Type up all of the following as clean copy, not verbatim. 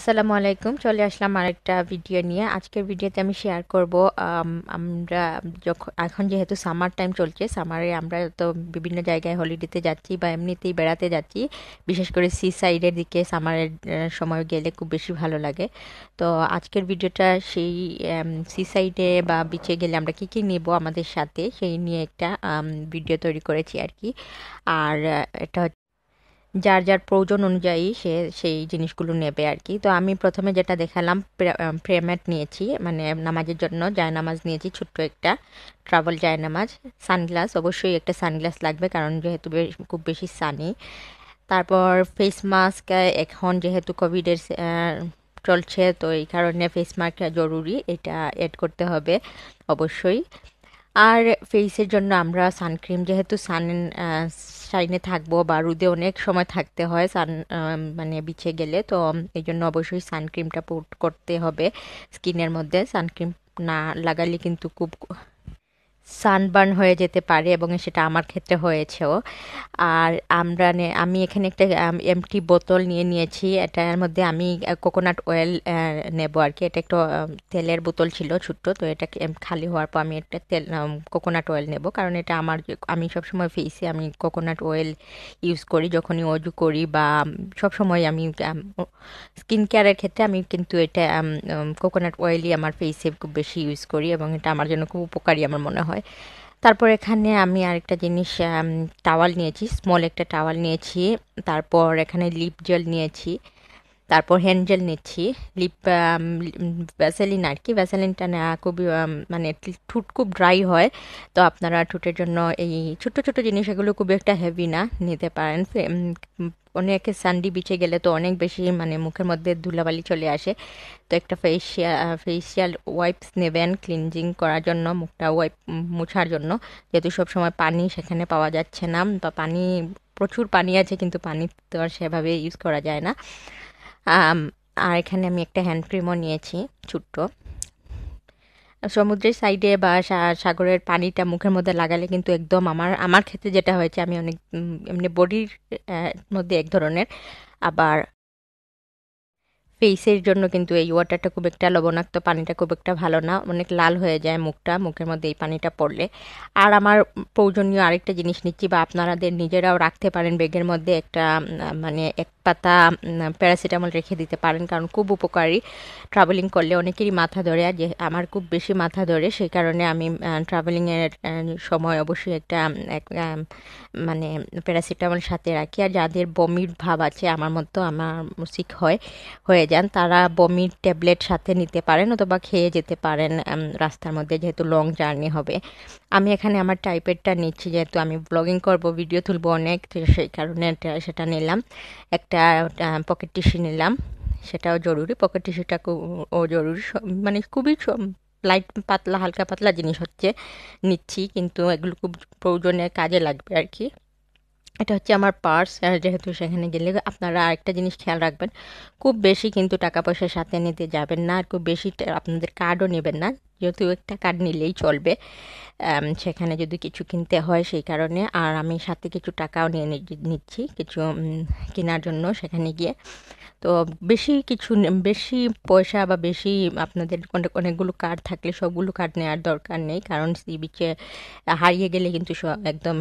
আসসালামু আলাইকুম চলে আসলাম আরেকটা ভিডিও নিয়ে আজকের ভিডিওতে আমি শেয়ার করব আমরা এখন যেহেতু সামার টাইম চলছে সামারে আমরা তো বিভিন্ন জায়গায় হলিডেতে যাচ্ছি বা এমনিতেই বেড়াতে যাচ্ছি বিশেষ করে সি সাইডের দিকে সামারের সময় গেলে খুব বেশি ভালো লাগে তো আজকের ভিডিওটা সেই সি সাইডে বা বিচে গেলে আমরা কি কি নেব আমাদের সাথে সেই নিয়ে একটা ভিডিও তৈরি করেছি আর কি আর এটা যার যার প্রয়োজন অনুযায়ী সেই জিনিসগুলো নেবে আর কি তো আমি প্রথমে যেটা দেখালাম প্রেম্যাট নিয়েছি মানে নামাজের জন্য জায়নামাজ নিয়েছি ছোট্ট একটা ট্রাভেল জায়নামাজ সানগ্লাস অবশ্যই একটা সানগ্লাস লাগবে কারণ যেহেতু খুব বেশি সানি তারপর ফেস মাস্ক এখন যেহেতু কোভিডের চলছে তো এই কারণে ফেস মাস্ক জরুরি এটা অ্যাড করতে হবে অবশ্যই আর ফেসের জন্য আমরা সানক্রিম যেহেতু সাইনে থাকবো বা রোদে অনেক সময় থাকতে হয় মানে বিচে গেলে তো এই জন্য অবশ্যই সানক্রিমটা পুট করতে হবে স্কিনের মধ্যে সানক্রিম না লাগালে কিন্তু খুব সানবার্ন হয়ে যেতে পারে এবং সেটা আমার ক্ষেত্রে হয়েছেও আর আমি এখানে একটা এমটি বোতল নিয়ে নিয়েছি এটার মধ্যে আমি কোকোনাট অয়েল নেব আর কি এটা একটা তেলের বোতল ছিল ছোট্ট তো এটা খালি হওয়ার পর আমি একটা তেল কোকোনাট অয়েল নেব কারণ এটা আমি সবসময় ফেসে আমি কোকোনাট অয়েল ইউজ করি যখনই অজু করি বা সবসময় আমি স্কিন কেয়ারের ক্ষেত্রে আমি কিন্তু এটা কোকোনাট অয়েলই আমার ফেসে খুব বেশি ইউজ করি এবং এটা আমার জন্য খুব উপকারী আমার মনে হয় তারপর এখানে আমি আরেকটা জিনিস টাওয়াল নিয়েছি স্মল একটা টাওয়াল নিয়েছি তারপর এখানে লিপ জেল নিয়েছি তারপর হ্যান্ড জেল নিচ্ছি ভ্যাসেলিন আর কি ভ্যাসেলিনটা নেওয়া খুবই মানে ঠোঁট খুব ড্রাই হয় তো আপনারা ঠোঁটের জন্য এই ছোট ছোট জিনিস এগুলো খুব একটা হেভি না নিতে পারেন অনেকে স্যান্ডি বিচে গেলে তো অনেক বেশি মানে মুখের মধ্যে ধুলাবালি চলে আসে তো একটা ফেসিয়াল ওয়াইপস নেবেন ক্লিনজিং করার জন্য মুখটা মোছার জন্য যেহেতু সবসময় পানি সেখানে পাওয়া যাচ্ছে না বা পানি প্রচুর পানি আছে কিন্তু পানি তো আর সেভাবে ইউজ করা যায় না আর এখানে আমি একটা হ্যান্ড ক্রিমও নিয়েছি ছোট্ট সমুদ্রের সাইডে বা সাগরের পানিটা মুখের মধ্যে লাগালে কিন্তু একদম আমার ক্ষেত্রে যেটা হয়েছে আমি অনেক এমনি বডির মধ্যে এক ধরনের আবার ফেসের জন্য কিন্তু এই ওয়াটারটা খুব একটা লবণাক্ত পানিটা খুব একটা ভালো না অনেক লাল হয়ে যায় মুখের মধ্যে এই পানিটা পড়লে আর আমার প্রয়োজনীয় আরেকটা জিনিস নিচ্ছি বা আপনারাদের নিজেরাও রাখতে পারেন ব্যাগের মধ্যে একটা মানে এক পাতা প্যারাসিটামল রেখে দিতে পারেন কারণ খুব উপকারী ট্রাভেলিং করলে অনেকেরই মাথা ধরে আর আমার খুব বেশি মাথা ধরে সেই কারণে আমি ট্রাভেলিংয়ের সময় অবশ্যই একটা মানে প্যারাসিটামল সাথে রাখি আর যাদের বমির ভাব আছে আমার মতো আমার মুসিক হয়ে যান তারা বমির ট্যাবলেট সাথে নিতে পারেন অথবা খেয়ে যেতে পারেন রাস্তার মধ্যে যেহেতু লং জার্নি হবে আমি এখানে আমার টাইপেরটা নিচ্ছি যেহেতু আমি ব্লগিং করব ভিডিও তুলব অনেক সেই কারণে সেটা নিলাম একটা পকেট টিস্যু নিলাম সেটাও জরুরি পকেট টিস্যুটা জরুরি মানে খুবই লাইট পাতলা হালকা পাতলা জিনিস নিচ্ছি কিন্তু এগুলো খুব প্রয়োজনে কাজে লাগবে আর কি এটা আমার পার্স যেহেতু সেখানে গেলে আপনারা আরেকটা জিনিস খেয়াল রাখবেন খুব বেশি কিন্তু টাকা পয়সার সাথে নিতে যাবেন না আর খুব বেশি আপনাদের কার্ডও নেবেন না যেহেতু একটা কার্ড নিলেই চলবে সেখানে যদি কিছু কিনতে হয় সেই কারণে আর আমি সাথে কিছু টাকাও নিয়ে নিচ্ছি কিছু কেনার জন্য সেখানে গিয়ে তো বেশি পয়সা বা বেশি আপনাদের অনেকগুলো কার্ড থাকলে সবগুলো কার্ড নেওয়ার দরকার নেই কারণ সি বিচে হারিয়ে গেলে কিন্তু একদম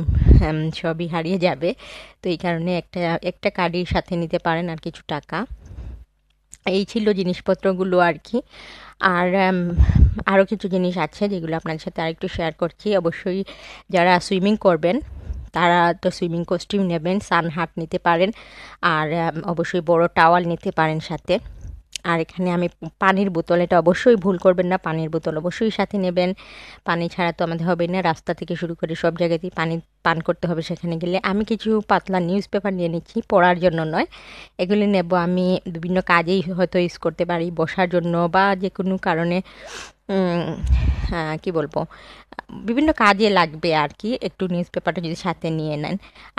সবই হারিয়ে যাবে তো এই কারণে একটা কার্ডই সাথে নিতে পারেন আর কিছু টাকা এই ছিল জিনিসপত্রগুলো আর কি আর আরও কিছু জিনিস আছে যেগুলো আপনাদের সাথে আরেকটু শেয়ার করছি অবশ্যই যারা সুইমিং করবেন তারা তো সুইমিং কস্টিউম নেবেন সানহাট নিতে পারেন আর অবশ্যই বড় টাওয়াল নিতে পারেন সাথে আর এখানে আমি পানির বোতল এটা অবশ্যই ভুল করবেন না পানির বোতল অবশ্যই সাথে নেবেন পানি ছাড়া তো আমাদের হবে না রাস্তা থেকে শুরু করে সব জায়গাতেই পানি পান করতে হবে সেখানে গেলে আমি কিছু পাতলা নিউজ পেপার নিয়ে নিচ্ছি পড়ার জন্য নয় এগুলি নেব আমি বিভিন্ন কাজেই হয়তো ইউজ করতে পারি বসার জন্য বা যে কোনো কারণে কি বলবো বিভিন্ন কাজে লাগবে আর কি একটু নিউজ পেপারটা যদি সাথে নিয়ে নেন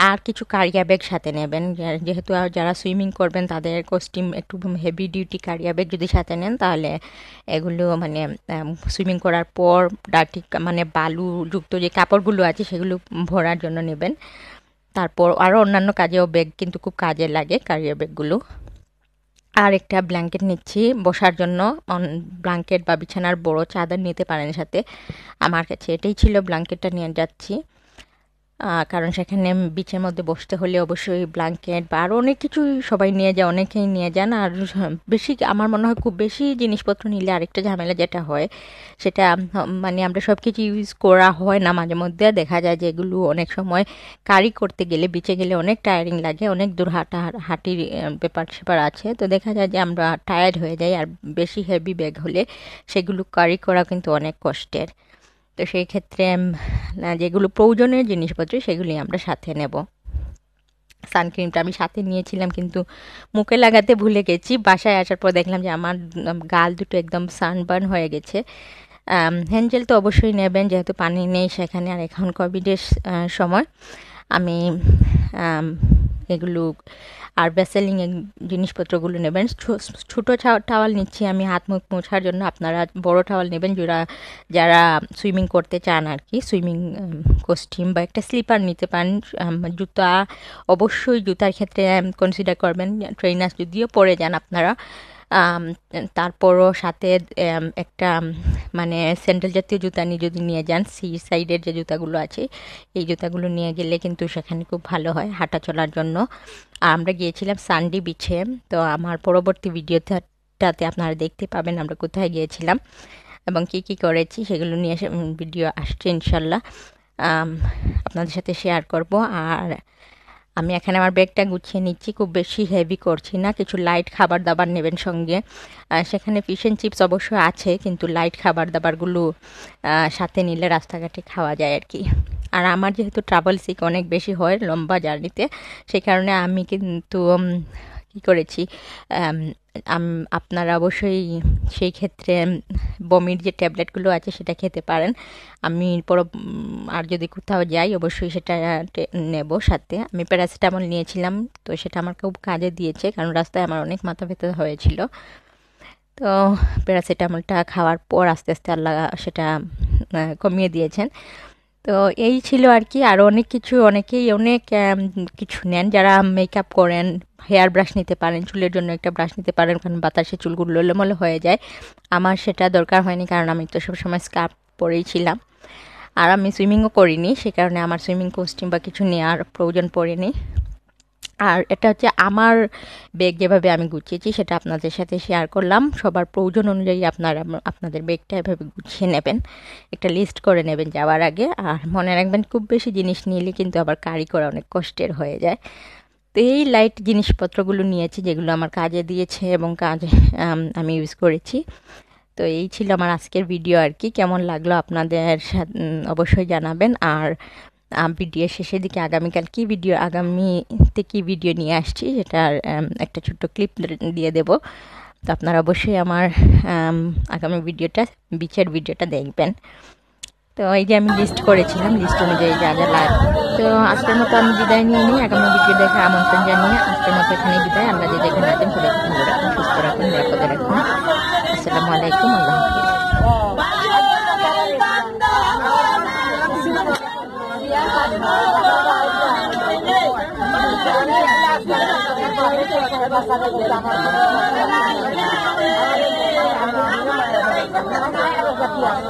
আর কিছু ক্যারিয়া ব্যাগ সাথে নেবেন যেহেতু যারা সুইমিং করবেন তাদের কস্টিউম একটু হেভি ডিউটি ক্যারিয়া ব্যাগ যদি সাথে নেন তাহলে এগুলো মানে সুইমিং করার পর ডার্টি মানে বালুযুক্ত যে কাপড়গুলো আছে সেগুলো ভরার জন্য নেবেন তারপর আরও অন্যান্য কাজেও ব্যাগ কিন্তু খুব কাজে লাগে ক্যারিয়া ব্যাগগুলো আর একটা ব্ল্যাঙ্কেট নিচ্ছি বসার জন্য। ব্ল্যাঙ্কেট বা বিছানার বড় চাদর নিতে পারেন সাথে। আমার কাছে এটাই ছিল, ব্ল্যাঙ্কেটটা নিয়ে যাচ্ছি কারণ সেখানে বিচের মধ্যে বসতে হলে অবশ্যই ব্ল্যাঙ্কেট বা আরও অনেক কিছু সবাই নিয়ে যায়, অনেকেই নিয়ে যান। আর বেশি আমার মনে হয় খুব বেশি জিনিসপত্র নিলে আরেকটা ঝামেলা যেটা হয় সেটা মানে আমরা সব কিছু ইউজ করা হয় না, মাঝে মধ্যে দেখা যায় যেগুলো অনেক সময় ক্যারি করতে গেলে বিচে গেলে অনেক টায়ারিং লাগে, অনেক দূর হাঁটির ব্যাপার স্যাপার আছে, তো দেখা যায় যে আমরা টায়ার্ড হয়ে যাই। আর বেশি হেভি ব্যাগ হলে সেগুলো ক্যারি করা কিন্তু অনেক কষ্টের, তো সেই ক্ষেত্রে যেগুলো প্রয়োজনীয় জিনিসপত্র সেগুলি আমরা সাথে নেব। সানক্রিমটা আমি সাথে নিয়েছিলাম কিন্তু মুখে লাগাতে ভুলে গেছি, বাসায় আসার পর দেখলাম যে আমার গাল দুটো একদম সানবার্ন হয়ে গেছে। হ্যান্ড জেল তো অবশ্যই নেবেন যেহেতু পানি নেই সেখানে, আর এখন কোভিডের সময় আমি এগুলো আর ভ্যাসেলিন জিনিসপত্রগুলো নেবেন। ছোটো টাওয়াল নিচ্ছি আমি হাত মুখ মোছার জন্য, আপনারা বড় টাওয়াল নেবেন যারা সুইমিং করতে চান আর কি, সুইমিং কস্টিউম বা একটা স্লিপার নিতে পারেন। জুতা অবশ্যই জুতার ক্ষেত্রে কনসিডার করবেন, ট্রেনার্স যদিও পরে যান আপনারা, তারপরও সাথে একটা মানে স্যান্ডেল জাতীয় জুতা যদি নিয়ে যান, সি সাইডের যে জুতাগুলো আছে এই জুতাগুলো নিয়ে গেলে কিন্তু সেখানে খুব ভালো হয় হাঁটা চলার জন্য। আর আমরা গিয়েছিলাম সানডি বিচে, তো আমার পরবর্তী ভিডিওটাতে আপনারা দেখতে পাবেন আমরা কোথায় গিয়েছিলাম এবং কী করেছি, সেগুলো নিয়ে ভিডিও আসছে ইনশাল্লাহ, আপনাদের সাথে শেয়ার করব। আর আমি এখানে আমার ব্যাগটা গুছিয়ে নিচ্ছি, খুব বেশি হেভি করছি না, কিছু লাইট খাবার দাবার নেবেন সঙ্গে। সেখানে ফিশ অ্যান্ড চিপস অবশ্যই আছে কিন্তু লাইট খাবার দাবারগুলো সাথে নিলে রাস্তাঘাটে খাওয়া যায় আর কি। আর আমার যেহেতু ট্রাভেল সিক অনেক বেশি হয় লম্বা জার্নিতে, সেই কারণে আমি কিন্তু কী করেছি, আপনারা অবশ্যই সেই ক্ষেত্রে বমির যে ট্যাবলেটগুলো আছে সেটা খেতে পারেন। আমি আর যদি কোথাও যাই অবশ্যই সেটা নেব সাথে। আমি প্যারাসিটামল নিয়েছিলাম, তো সেটা আমার খুব কাজে দিয়েছে কারণ রাস্তায় আমার অনেক মাথা ব্যথা হয়েছিল, তো প্যারাসিটামলটা খাওয়ার পর আস্তে আস্তে আল্লাহ সেটা কমিয়ে দিয়েছেন। তো এই ছিল আর কি। আর অনেক কিছু অনেক কিছু নেন যারা মেকআপ করেন, হেয়ার ব্রাশ নিতে পারেন, চুলের জন্য একটা ব্রাশ নিতে পারেন কারণ বাতাসে চুলগুলো এলোমেলো হয়ে যায়। আমার সেটা দরকার হয়নি কারণ আমি তো সবসময় স্কার্ফ পরেই ছিলাম, আর আমি সুইমিংও করিনি সে কারণে আমার সুইমিং কস্টিউম বা কিছু নেওয়ার প্রয়োজন পড়েনি। আর এটা হচ্ছে আমার ব্যাগ যেভাবে আমি গুছিয়েছি সেটা আপনাদের সাথে শেয়ার করলাম। সবার প্রয়োজন অনুযায়ী আপনারা আপনাদের ব্যাগটা এভাবে গুছিয়ে নেবেন, একটা লিস্ট করে নেবেন যাওয়ার আগে। আর মনে রাখবেন খুব বেশি জিনিস নিলে কিন্তু আবার ক্যারি করা অনেক কষ্টের হয়ে যায়। তো এই লাইট জিনিসপত্রগুলো নিয়েছি যেগুলো আমার কাজে দিয়েছে এবং কাজে আমি ইউজ করেছি। তো এই ছিল আমার আজকের ভিডিও আর কি, কেমন লাগলো আপনাদের অবশ্যই জানাবেন। আর ভিডিও শেষের দিকে আগামীকাল আগামীতে কী ভিডিও নিয়ে আসছি সেটার একটা ছোট্ট ক্লিপ দিয়ে দেব, তো আপনারা অবশ্যই আমার আগামী ভিডিওটা বিচের ভিডিওটা দেখবেন। তো এই যে আমি লিস্ট করেছিলাম, লিস্ট অনুযায়ী যা যা লাগে, তো আজকের মতো আমি বিদায় নিয়ে নিই। আগামী ভিডিও দেখে আমন্ত্রণ জানিয়ে আজকের মতো এখানে বিদায়। আমরা যে যেখানে আছেন খুব ভালো রাখুন, সুস্থ রাখুন, নিরাপদে রাখুন। আসসালামু আলাইকুম, আল্লাহ হাফিজ।